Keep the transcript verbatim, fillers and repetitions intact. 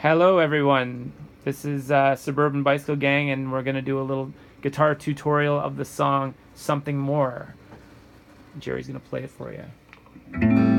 Hello everyone, this is uh, Suburban Bicycle Gang, and we're going to do a little guitar tutorial of the song Something More. Jerry's going to play it for you.